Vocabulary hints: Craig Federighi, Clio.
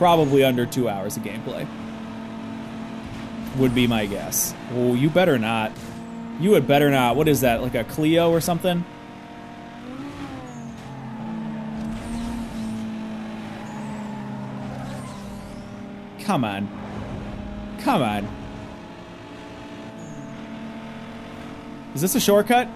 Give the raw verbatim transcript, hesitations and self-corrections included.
probably under two hours of gameplay. Would be my guess. Oh, you better not. You had better not. What is that, like a Clio or something? Come on. Come on. Is this a shortcut?